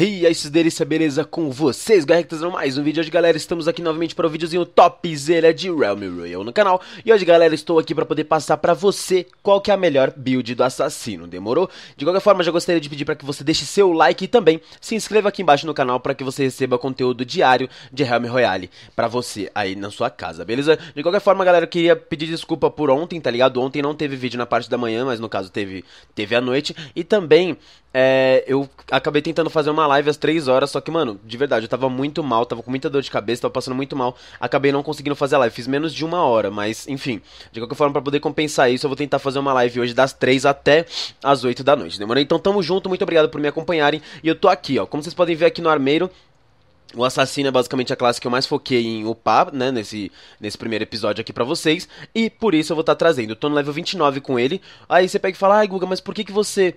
E aí, isso delícia, beleza? Com vocês, galera, mais um vídeo. Hoje, galera, estamos aqui novamente para o videozinho topzera de Realm Royale no canal. E hoje, galera, estou aqui para poder passar para você qual que é a melhor build do assassino, demorou? De qualquer forma, já gostaria de pedir para que você deixe seu like e também se inscreva aqui embaixo no canal para que você receba conteúdo diário de Realm Royale para você aí na sua casa, beleza? De qualquer forma, galera, eu queria pedir desculpa por ontem, tá ligado? Ontem não teve vídeo na parte da manhã, mas no caso teve à noite. E também, eu acabei tentando fazer uma live às 3 horas, só que, mano, de verdade, eu tava muito mal, tava com muita dor de cabeça, tava passando muito mal, acabei não conseguindo fazer a live, fiz menos de 1 hora, mas, enfim, de qualquer forma, pra poder compensar isso, eu vou tentar fazer uma live hoje das 3 até as 8 da noite, demorou? Então tamo junto, muito obrigado por me acompanharem, e eu tô aqui, ó, como vocês podem ver aqui no armeiro. O assassino é basicamente a classe que eu mais foquei em upar, né, nesse primeiro episódio aqui pra vocês. E por isso eu vou estar trazendo, eu tô no level 29 com ele. Aí você pega e fala, ai Guga, mas por que você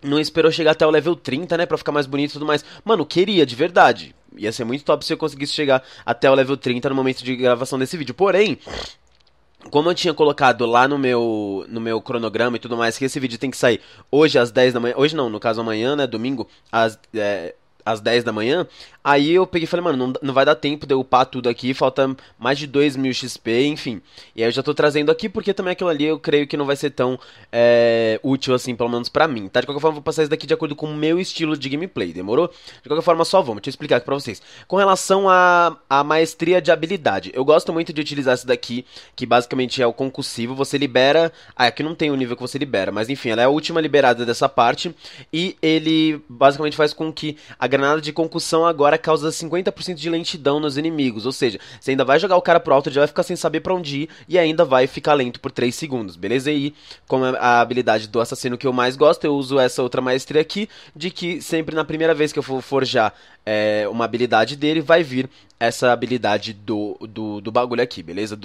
não esperou chegar até o level 30, né, pra ficar mais bonito e tudo mais? Mano, queria, de verdade. Ia ser muito top se eu conseguisse chegar até o level 30 no momento de gravação desse vídeo. Porém, como eu tinha colocado lá no meu cronograma e tudo mais, que esse vídeo tem que sair hoje às 10 da manhã. Hoje não, no caso amanhã, né, domingo, às 10 da manhã, aí eu peguei e falei, mano, não vai dar tempo de eu upar tudo aqui, falta mais de 2.000 XP, enfim. E aí eu já tô trazendo aqui, porque também aquilo ali eu creio que não vai ser tão útil assim, pelo menos pra mim, tá? De qualquer forma, eu vou passar isso daqui de acordo com o meu estilo de gameplay, demorou? De qualquer forma, só vamos, deixa eu explicar aqui pra vocês. Com relação à maestria de habilidade, eu gosto muito de utilizar isso daqui, que basicamente é o concursivo, você libera... Ah, aqui não tem o nível que você libera, mas enfim, ela é a última liberada dessa parte, e ele basicamente faz com que a granada de concussão agora causa 50% de lentidão nos inimigos, ou seja, você ainda vai jogar o cara pro alto, já vai ficar sem saber pra onde ir e ainda vai ficar lento por 3 segundos, beleza? E como é a habilidade do assassino que eu mais gosto, eu uso essa outra maestria aqui, de que sempre na primeira vez que eu for forjar uma habilidade dele, vai vir essa habilidade do bagulho aqui, beleza?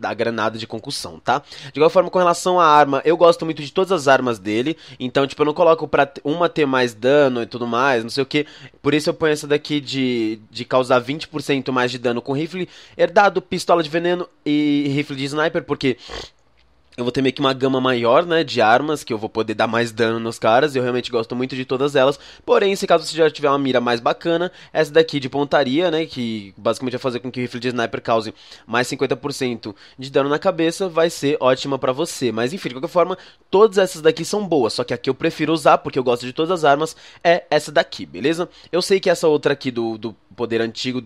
Da granada de concussão, tá? De igual forma, com relação à arma, eu gosto muito de todas as armas dele, então, tipo, eu não coloco pra uma ter mais dano e tudo mais, não sei o que, por isso eu ponho essa daqui de causar 20% mais de dano com rifle herdado, pistola de veneno e rifle de sniper, porque eu vou ter meio que uma gama maior, né, de armas, que eu vou poder dar mais dano nos caras, eu realmente gosto muito de todas elas, porém, se caso você já tiver uma mira mais bacana, essa daqui de pontaria, né, que basicamente vai fazer com que o rifle de sniper cause mais 50% de dano na cabeça, vai ser ótima pra você, mas enfim, de qualquer forma, todas essas daqui são boas, só que a que eu prefiro usar, porque eu gosto de todas as armas, é essa daqui, beleza? Eu sei que essa outra aqui do poder antigo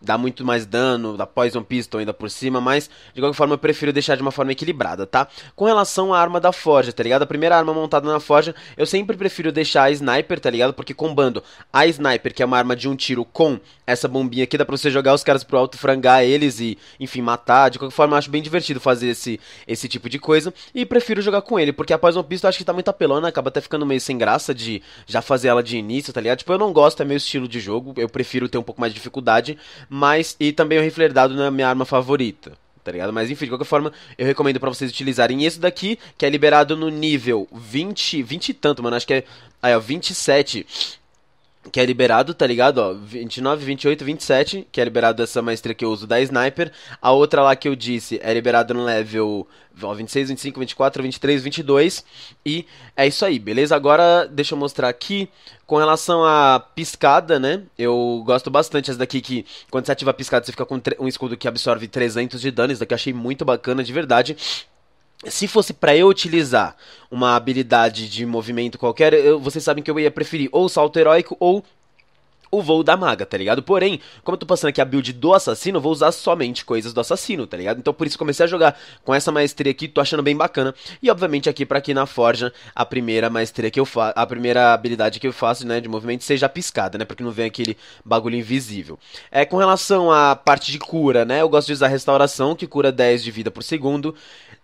dá muito mais dano, dá poison pistol ainda por cima, mas de qualquer forma eu prefiro deixar de uma forma equilibrada, tá? Com relação à arma da forja, tá ligado? A primeira arma montada na forja, eu sempre prefiro deixar a sniper, tá ligado? Porque combando a sniper, que é uma arma de um tiro, com essa bombinha aqui, dá pra você jogar os caras pro alto, frangar eles e, enfim, matar. De qualquer forma, eu acho bem divertido fazer esse tipo de coisa. E prefiro jogar com ele, porque a Poison Pistol acho que tá muito apelona, acaba até ficando meio sem graça de já fazer ela de início, tá ligado? Tipo, eu não gosto, é meu estilo de jogo, eu prefiro ter um pouco mais de dificuldade, mas... E também o rifle herdado não é a minha arma favorita, tá ligado? Mas enfim, de qualquer forma, eu recomendo pra vocês utilizarem esse daqui, que é liberado no nível 20 e tanto, mano, acho que é, aí ó, 27, que é liberado, tá ligado? Ó, 29, 28, 27, que é liberado essa maestria que eu uso da Sniper. A outra lá que eu disse é liberada no level, ó, 26, 25, 24, 23, 22. E é isso aí, beleza? Agora, deixa eu mostrar aqui. Com relação à piscada, né? Eu gosto bastante essa daqui que, quando você ativa a piscada, você fica com um escudo que absorve 300 de dano. Isso daqui eu achei muito bacana, de verdade. Se fosse pra eu utilizar uma habilidade de movimento qualquer, vocês sabem que eu ia preferir ou o salto heróico ou o voo da maga, tá ligado? Porém, como eu tô passando aqui a build do assassino, eu vou usar somente coisas do assassino, tá ligado? Então por isso comecei a jogar com essa maestria aqui, tô achando bem bacana. E obviamente aqui pra aqui na forja, a primeira maestria que eu faço, a primeira habilidade que eu faço, né, de movimento seja a piscada, né, porque não vem aquele bagulho invisível. Com relação à parte de cura, né, eu gosto de usar a restauração, que cura 10 de vida por segundo.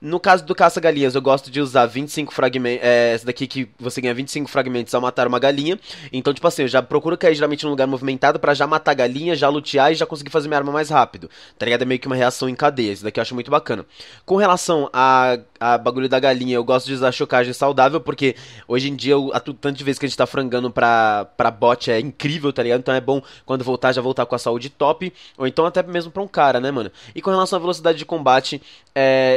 No caso do caça-galinhas, eu gosto de usar 25 fragmentos, essa daqui que você ganha 25 fragmentos ao matar uma galinha. Então, tipo assim, eu já procuro cair geralmente num lugar movimentado pra já matar a galinha, já lutear e já conseguir fazer minha arma mais rápido, tá ligado? É meio que uma reação em cadeia, isso daqui eu acho muito bacana. Com relação a bagulho da galinha, eu gosto de usar chocagem saudável, porque hoje em dia, a tanto de vezes que a gente tá frangando pra bot é incrível, tá ligado? Então é bom quando voltar, já voltar com a saúde top, ou então até mesmo pra um cara, né, mano? E com relação à velocidade de combate,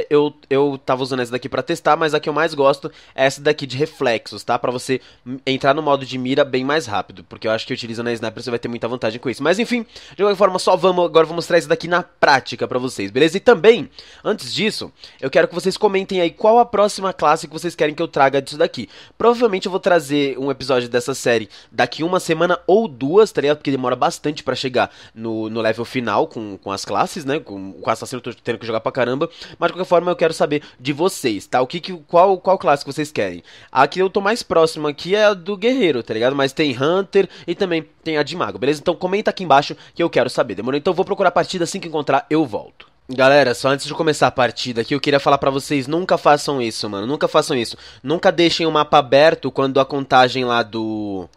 eu Eu tava usando essa daqui pra testar, mas a que eu mais gosto é essa daqui de reflexos, tá? Pra você entrar no modo de mira bem mais rápido, porque eu acho que utilizando a sniper você vai ter muita vantagem com isso. Mas enfim, de qualquer forma, agora vou mostrar isso daqui na prática pra vocês, beleza? E também, antes disso, eu quero que vocês comentem aí qual a próxima classe que vocês querem que eu traga disso daqui. Provavelmente eu vou trazer um episódio dessa série daqui uma semana ou duas, tá ligado? Porque demora bastante pra chegar no level final com as classes, né? Com o assassino eu tô tendo que jogar pra caramba, mas de qualquer forma eu quero saber de vocês, tá? Qual classe que vocês querem? A que eu tô mais próximo aqui é a do guerreiro, tá ligado? Mas tem Hunter e também tem a de mago, beleza? Então comenta aqui embaixo que eu quero saber, demorou? Então vou procurar a partida, assim que encontrar eu volto. Galera, só antes de começar a partida aqui, eu queria falar pra vocês, nunca façam isso, mano, nunca façam isso. Nunca deixem o mapa aberto quando a contagem lá do...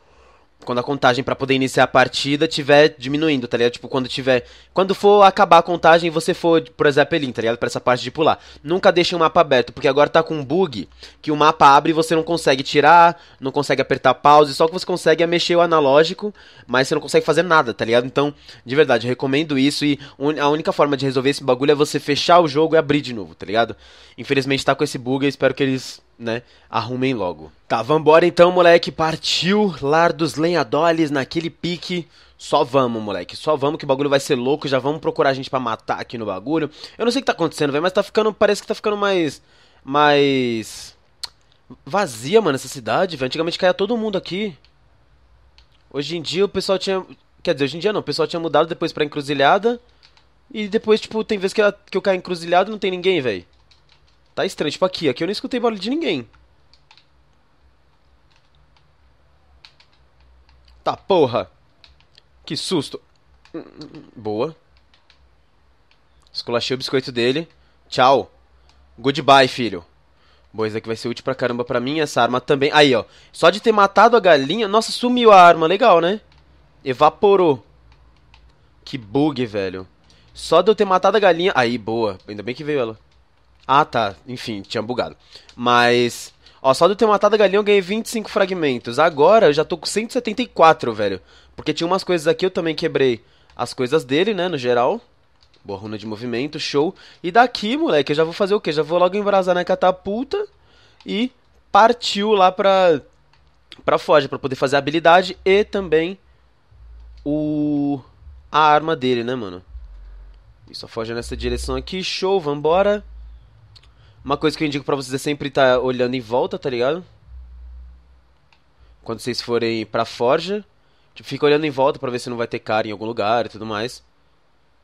Quando a contagem pra poder iniciar a partida tiver diminuindo, tá ligado? Tipo, quando for acabar a contagem e você for, por exemplo, tá ligado? Pra essa parte de pular. Nunca deixem o mapa aberto, porque agora tá com um bug que o mapa abre e você não consegue tirar, não consegue apertar pause, só que você consegue é mexer o analógico, mas você não consegue fazer nada, tá ligado? Então, de verdade, eu recomendo isso e a única forma de resolver esse bagulho é você fechar o jogo e abrir de novo, tá ligado? Infelizmente tá com esse bug, eu espero que eles... né, arrumem logo. Tá, vambora então, moleque, partiu, lar dos lenhadores naquele pique. Só vamos, moleque, só vamos que o bagulho vai ser louco, já vamos procurar a gente pra matar aqui no bagulho. Eu não sei o que tá acontecendo, velho, mas tá ficando, parece que tá ficando mais vazia, mano, essa cidade, velho. Antigamente caía todo mundo aqui. Hoje em dia o pessoal tinha, quer dizer, hoje em dia não, o pessoal tinha mudado depois pra encruzilhada. E depois, tipo, tem vezes que eu caio encruzilhado e não tem ninguém, velho. Tá estranho, tipo aqui eu não escutei barulho de ninguém. Tá, porra. Que susto. Boa. Esculachei o biscoito dele. Tchau. Goodbye, filho. Boa, isso aqui vai ser útil pra caramba pra mim, essa arma também. Aí, ó, só de ter matado a galinha. Nossa, sumiu a arma, legal, né? Evaporou. Que bug, velho. Só de eu ter matado a galinha. Aí, boa, ainda bem que veio ela. Ah, tá. Enfim, tinha bugado. Mas, ó, só de eu ter matado a galinha eu ganhei 25 fragmentos. Agora eu já tô com 174, velho. Porque tinha umas coisas aqui, eu também quebrei as coisas dele, né, no geral. Boa runa de movimento, show. E daqui, moleque, eu já vou fazer o quê? Já vou logo embrasar na catapulta e partiu lá pra foge, pra poder fazer a habilidade e também a arma dele, né, mano. E só foge nessa direção aqui, show, vambora. Uma coisa que eu indico pra vocês é sempre estar olhando em volta, tá ligado? Quando vocês forem pra forja, tipo, fica olhando em volta pra ver se não vai ter cara em algum lugar e tudo mais.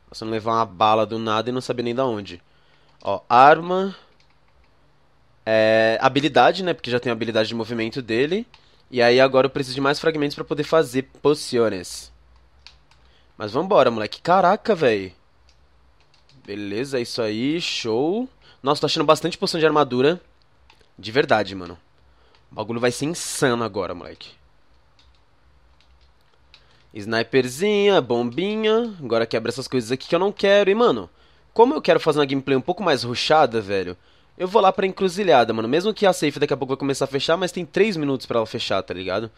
Pra você não levar uma bala do nada e não saber nem da onde. Ó, arma. É, habilidade, né? Porque já tem a habilidade de movimento dele. E aí agora eu preciso de mais fragmentos pra poder fazer pociones. Mas vambora, moleque. Caraca, velho. Beleza, é isso aí. Show. Nossa, tô achando bastante poção de armadura. De verdade, mano. O bagulho vai ser insano agora, moleque. Sniperzinha, bombinha. Agora quebra essas coisas aqui que eu não quero. E, mano, como eu quero fazer uma gameplay um pouco mais rushada, velho, eu vou lá pra encruzilhada, mano. Mesmo que a safe daqui a pouco vai começar a fechar, mas tem 3 minutos pra ela fechar, tá ligado?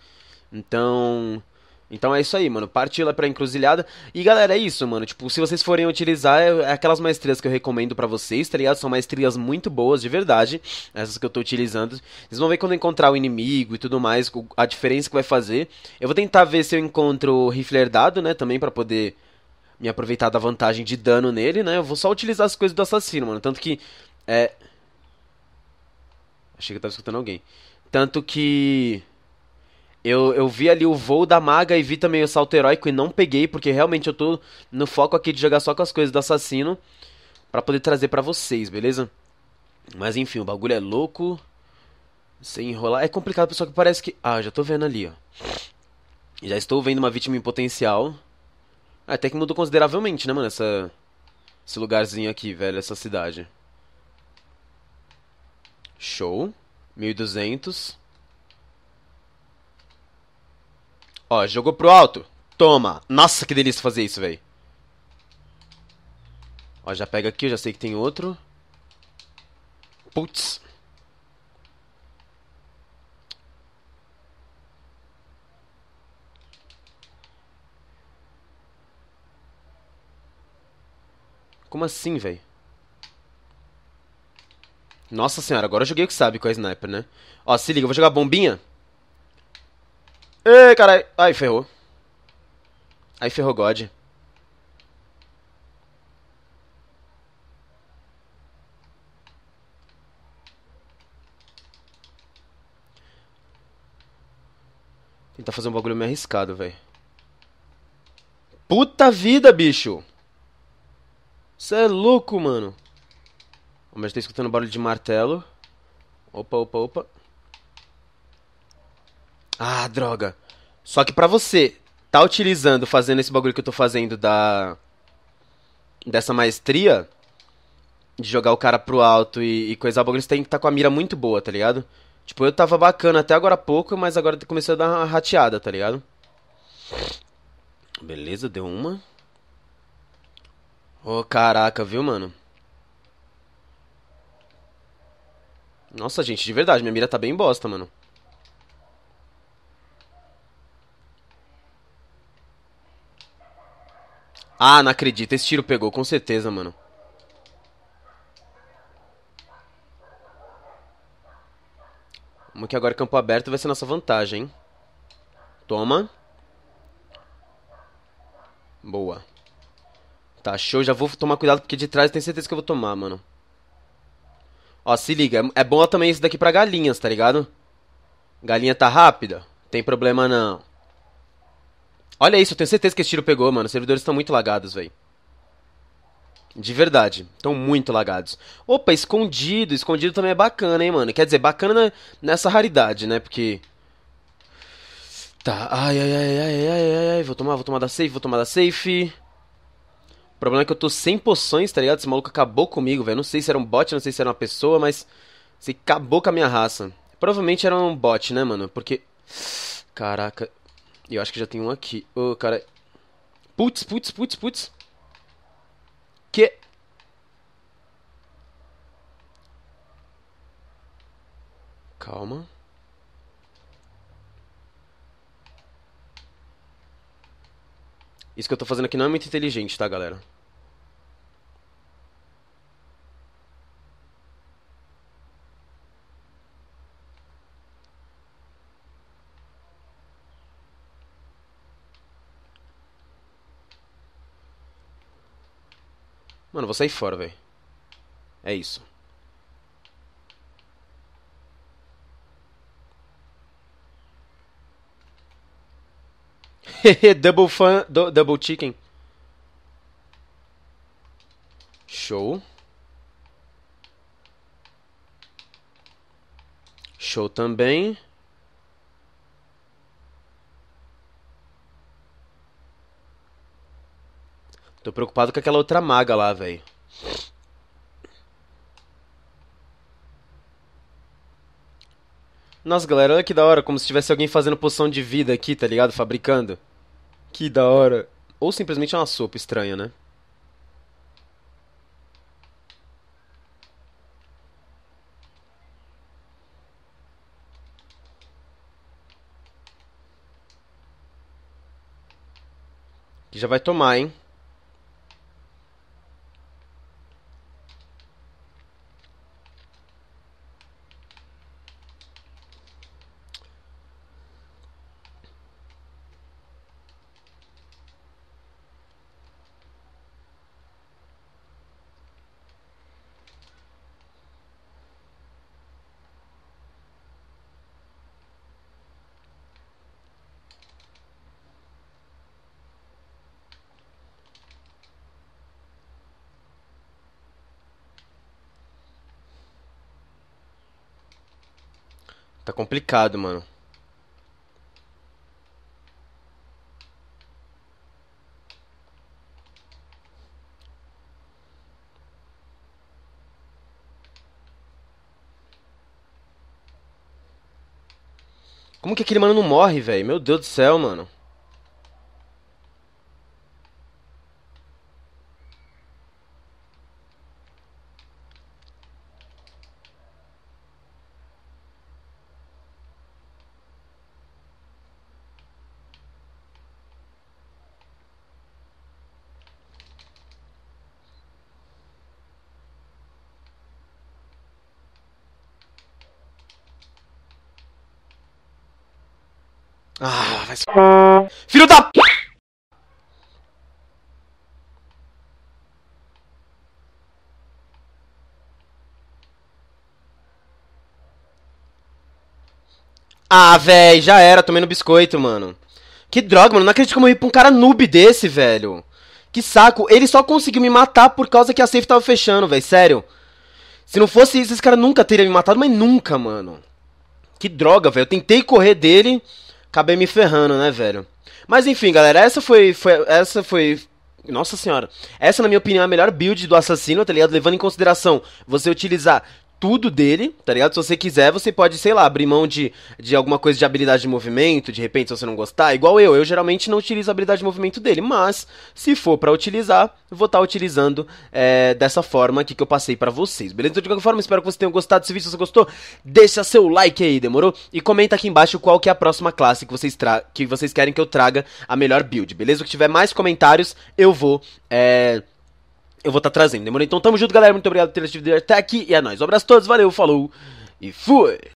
Então é isso aí, mano, partiu lá pra encruzilhada. E galera, é isso, mano, tipo, se vocês forem utilizar, é aquelas maestrias que eu recomendo pra vocês, tá ligado? São maestrias muito boas, de verdade, essas que eu tô utilizando. Vocês vão ver quando eu encontrar o inimigo e tudo mais, a diferença que vai fazer. Eu vou tentar ver se eu encontro o rifle herdado, né, também pra poder me aproveitar da vantagem de dano nele, né. Eu vou só utilizar as coisas do assassino, mano, tanto que, achei que eu tava escutando alguém. Tanto que... Eu vi ali o voo da maga e vi também o salto heróico e não peguei, porque realmente eu tô no foco aqui de jogar só com as coisas do assassino pra poder trazer pra vocês, beleza? Mas enfim, o bagulho é louco. Sem enrolar. É complicado, pessoal, que parece que... Ah, já tô vendo ali, ó. Já estou vendo uma vítima em potencial. Até que mudou consideravelmente, né, mano, esse lugarzinho aqui, velho, essa cidade. Show. 1200. Ó, jogou pro alto. Toma. Nossa, que delícia fazer isso, velho. Ó, já pega aqui, eu já sei que tem outro. Putz. Como assim, velho? Nossa senhora, agora eu joguei o que sabe com a sniper, né? Ó, se liga, eu vou jogar bombinha. Ei, caralho. Ai, ferrou. Ai, ferrou God. Tentar fazer um bagulho meio arriscado, velho. Puta vida, bicho. Cê é louco, mano. Mas tô escutando barulho de martelo. Opa, opa, opa. Ah, droga. Só que pra você tá utilizando, fazendo esse bagulho que eu tô fazendo dessa maestria de jogar o cara pro alto e coisar o bagulho, você tem que tá com a mira muito boa, tá ligado? Tipo, eu tava bacana até agora há pouco, mas agora comecei a dar uma rateada, tá ligado? Beleza, deu uma. Ô, caraca, viu, mano? Nossa, gente, de verdade, minha mira tá bem bosta, mano. Ah, não acredito, esse tiro pegou, com certeza, mano. Vamos que agora campo aberto vai ser nossa vantagem, hein. Toma. Boa. Tá, show, já vou tomar cuidado porque de trás eu tenho certeza que eu vou tomar, mano. Ó, se liga, é bom também isso daqui pra galinhas, tá ligado? Galinha tá rápida, tem problema não. Olha isso, eu tenho certeza que esse tiro pegou, mano. Os servidores estão muito lagados, velho. De verdade, estão muito lagados. Opa, escondido, escondido também é bacana, hein, mano. Quer dizer, bacana nessa raridade, né, porque... Tá, ai, ai, ai, ai, ai, ai, ai, vou tomar da safe, vou tomar da safe... O problema é que eu tô sem poções, tá ligado? Esse maluco acabou comigo, velho. Não sei se era um bot, não sei se era uma pessoa, mas... Você acabou com a minha raça. Provavelmente era um bot, né, mano? Porque... Caraca. Eu acho que já tem um aqui. Ô, cara... Putz, putz, putz, putz. Que? Calma. Isso que eu tô fazendo aqui não é muito inteligente, tá, galera? Mano, eu vou sair fora, velho. É isso. Double fan, double chicken. Show. Show também. Tô preocupado com aquela outra maga lá, velho. Nossa, galera, olha que da hora. Como se tivesse alguém fazendo poção de vida aqui, tá ligado? Fabricando. Que da hora. Ou simplesmente é uma sopa estranha, né? Que já vai tomar, hein? Tá complicado, mano. Como que aquele mano não morre, velho? Meu Deus do céu, mano. Ah, vai se... Filho da p... Ah, véi, já era, tomei no biscoito, mano. Que droga, mano, não acredito como eu ri pra um cara noob desse, velho. Que saco, ele só conseguiu me matar por causa que a safe tava fechando, véi, sério. Se não fosse isso, esse cara nunca teria me matado, mas nunca, mano. Que droga, velho, eu tentei correr dele, acabei me ferrando, né, velho. Mas enfim, galera, essa foi... Nossa senhora, essa na minha opinião é a melhor build do assassino, tá ligado? Levando em consideração você utilizar... tudo dele, tá ligado? Se você quiser, você pode, sei lá, abrir mão de alguma coisa de habilidade de movimento, de repente, se você não gostar. Igual eu geralmente não utilizo a habilidade de movimento dele, mas se for pra utilizar, eu vou estar utilizando dessa forma aqui que eu passei pra vocês, beleza? Então, de qualquer forma, espero que você tenha gostado desse vídeo. Se você gostou, deixa seu like aí, demorou? E comenta aqui embaixo qual que é a próxima classe que vocês querem que eu traga a melhor build, beleza? O que tiver mais comentários, eu vou estar trazendo, demorou? Então tamo junto, galera. Muito obrigado por ter assistido até aqui. E é nóis. Um abraço a todos, valeu, falou e fui!